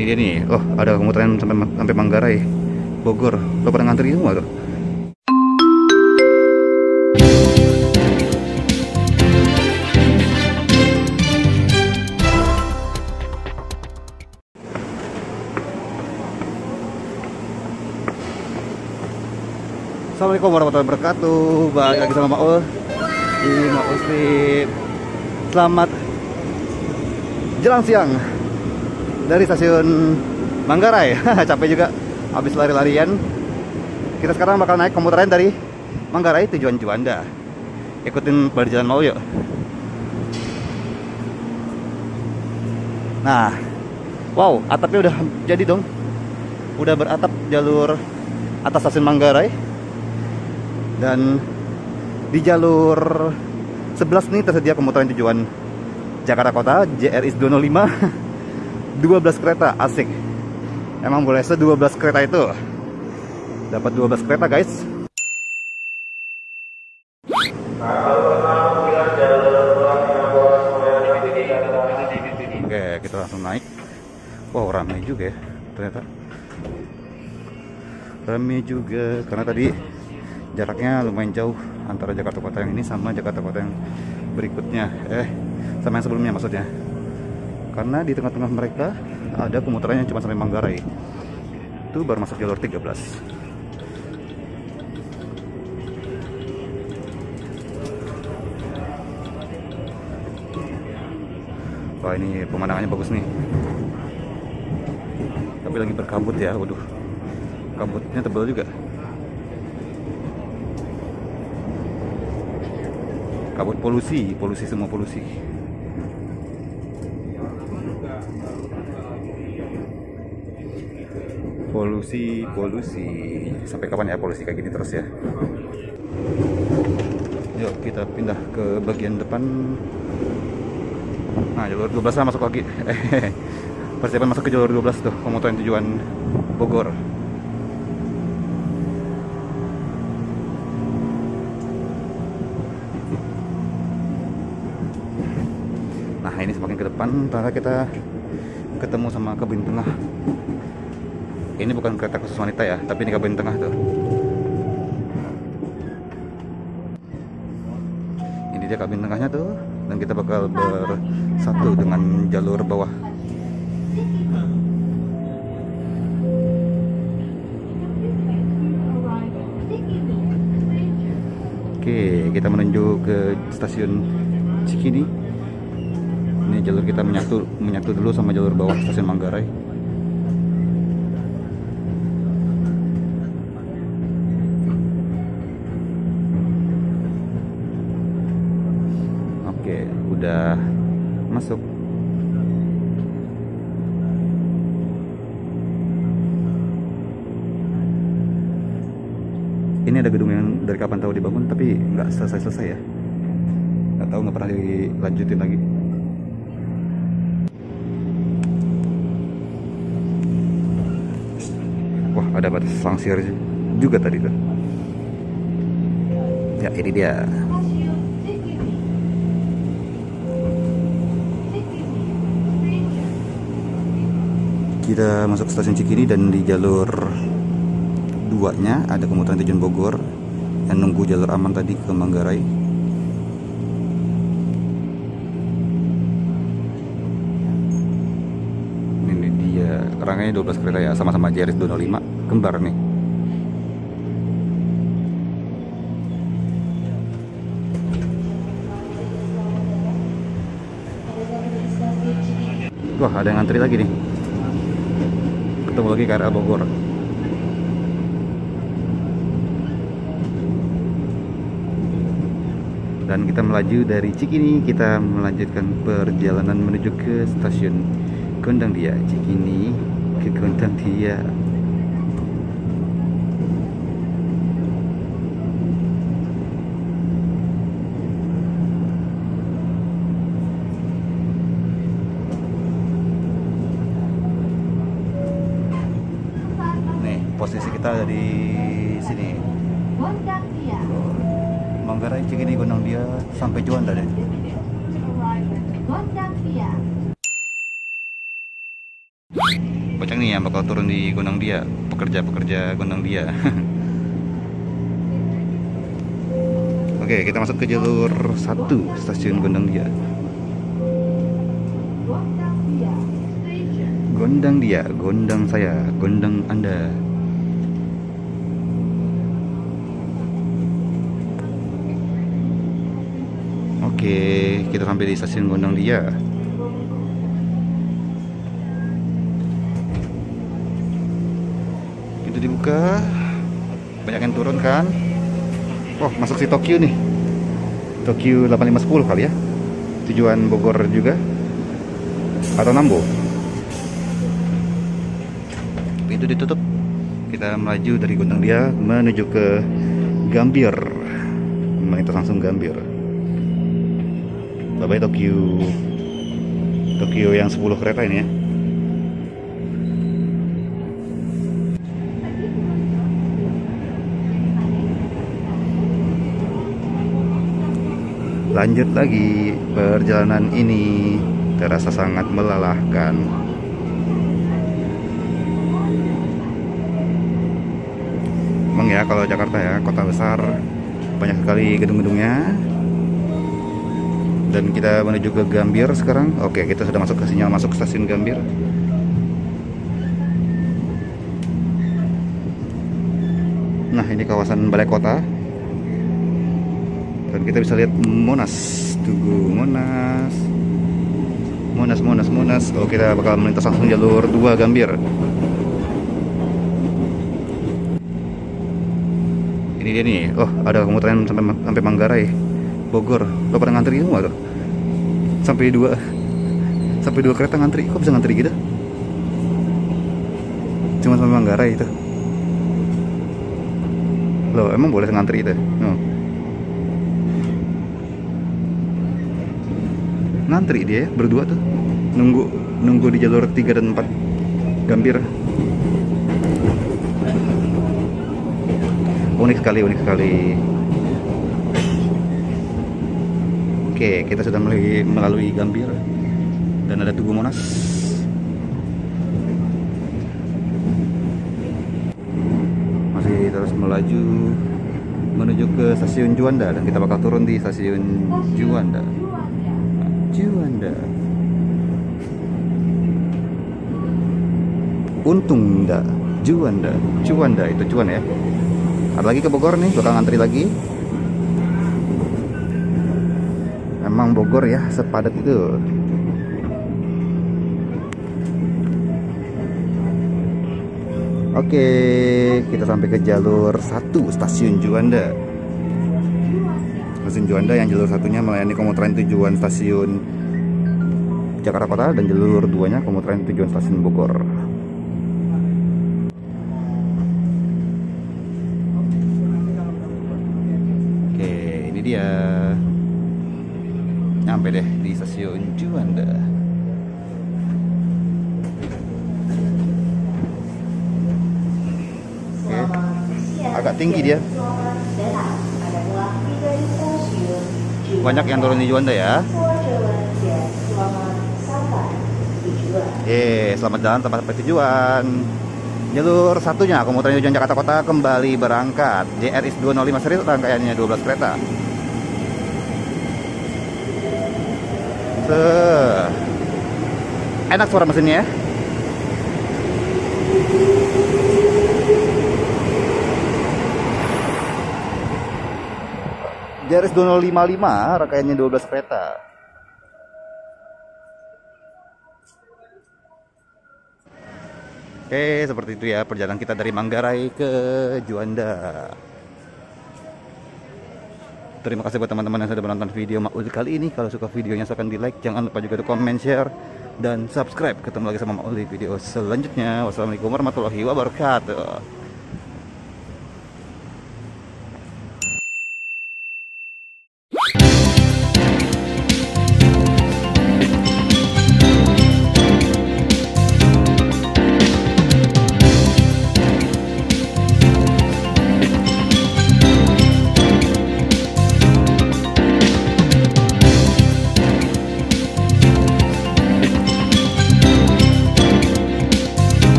Ini dia nih. Oh, ada muteran sampai Manggarai, Bogor. Lo pernah ngantri semua tuh. Assalamualaikum warahmatullahi wabarakatuh. Balik lagi sama Maul di Maul Street. Selamat jelang siang dari stasiun Manggarai. Capek juga habis lari-larian. Kita sekarang bakal naik komuter lain dari Manggarai tujuan Juanda. Ikutin pada jalan Maul yuk. Nah, wow, atapnya udah jadi dong. Udah beratap jalur atas stasiun Manggarai. Dan di jalur 11 nih tersedia komuter lain tujuan Jakarta Kota JRIS 205 12 kereta, asik. Emang boleh se 12 kereta itu. Dapat 12 kereta, guys. Oke, kita langsung naik. Wow, ramai juga ya. Ternyata ramai juga karena tadi jaraknya lumayan jauh antara Jakarta Kota yang ini sama Jakarta Kota yang berikutnya, sama yang sebelumnya maksudnya, karena di tengah-tengah mereka ada komuterannya cuma sampai Manggarai itu baru masuk jalur 13. Wah, ini pemandangannya bagus nih, tapi lagi berkabut ya. Waduh, kabutnya tebal juga. Kabut polusi, semua polusi. Polusi. Sampai kapan ya polusi kayak gini terus ya? Yuk kita pindah ke bagian depan. Nah, jalur 12 lah masuk lagi. Persiapan masuk ke jalur 12 tuh, komuter lain tujuan Bogor. Ini semakin ke depan, ternyata kita ketemu sama Kebun Telah. Ini bukan kereta khusus wanita ya, tapi ini Kebun Telah tuh. Ini dia Kebun Telahnya tuh, dan kita bakal bersatu dengan jalur bawah. Oke, kita menuju ke stasiun Cikini. Ini jalur kita menyatu dulu sama jalur bawah stasiun Manggarai. Oke, udah masuk. Ini ada gedung yang dari kapan tahu dibangun tapi nggak selesai-selesai ya. Nggak tahu, nggak pernah dilanjutin lagi. Ada batas langsir juga tadi tuh. Ya, ini dia. Kita masuk stasiun Cikini dan di jalur 2-nya ada komuter tujuan Bogor yang nunggu jalur aman tadi ke Manggarai. Ini dia, rangkaiannya 12 kereta ya, sama-sama JRIS 205. Kembar nih. Wah, ada yang antri lagi nih. Ketemu lagi KRL Bogor. Dan kita melaju dari Cikini, kita melanjutkan perjalanan menuju ke stasiun Gondangdia. Cikini ke Gondangdia. Posisi kita dari sini Manggarai, Cikini, Gondangdia sampai Juanda deh. banyak nih yang bakal turun di Gondangdia, pekerja-pekerja Gondangdia. Oke, kita masuk ke jalur 1 stasiun Gondangdia. Gondangdia, gondang saya, gondang Anda. Oke, kita sampai di stasiun Gondangdia. Pintu dibuka, banyak yang turun kan? Wah, masuk si Tokyo nih. Tokyo 8510 kali ya. Tujuan Bogor juga atau Nambo. Pintu ditutup. Kita melaju dari Gondangdia menuju ke Gambir. Kita langsung Gambir. Bye-bye Tokyo. Tokyo yang 10 kereta ini ya. Lanjut lagi, perjalanan ini terasa sangat melelahkan. Emang ya kalau Jakarta ya, kota besar, banyak sekali gedung-gedungnya. Dan kita menuju ke Gambir sekarang. Oke, kita sudah masuk ke sinyal masuk stasiun Gambir. Nah, ini kawasan balai kota. Dan kita bisa lihat Monas, Tugu Monas, Monas. Oh, kita bakal melintas langsung jalur 2 Gambir. Ini dia nih. Oh, ada kemutaran sampai Manggarai, Bogor. Lo pada ngantri semua tuh. Sampai dua kereta ngantri. Kok bisa ngantri gitu? Cuma sampai Manggarai itu. Loh, emang boleh ngantri itu? No. Ngantri dia berdua tuh, nunggu di jalur 3 dan 4 Gambir. Unik sekali. Oke, kita sudah melalui Gambir dan ada Tugu Monas. Masih terus melaju menuju ke stasiun Juanda dan kita bakal turun di stasiun Juanda. Juanda itu cuan ya. Ada lagi ke Bogor nih, bakal ngantri lagi. Emang Bogor ya sepadat itu. Oke, kita sampai ke jalur 1 stasiun Juanda. Stasiun Juanda yang jalur 1-nya melayani komuteran tujuan stasiun Jakarta Kota dan jalur 2-nya komuteran tujuan stasiun Bogor. Oke, ini dia. Nyampe deh di stasiun Juanda. Oke, agak tinggi dia. Banyak yang turun di Juanda ya. Selamat jalan sampai tujuan. Jalur 1-nya komuter tujuan Jakarta Kota kembali berangkat. JRIS 205 seri rangkaiannya 12 kereta. Enak suara mesinnya ya. JRIS 255 rangkaiannya 12 kereta. Oke, seperti itu ya perjalanan kita dari Manggarai ke Juanda. Terima kasih buat teman-teman yang sudah menonton video Ma'ul kali ini. Kalau suka videonya silahkan di like, jangan lupa juga di komen, share, dan subscribe. Ketemu lagi sama Ma'ul di video selanjutnya. Wassalamualaikum warahmatullahi wabarakatuh.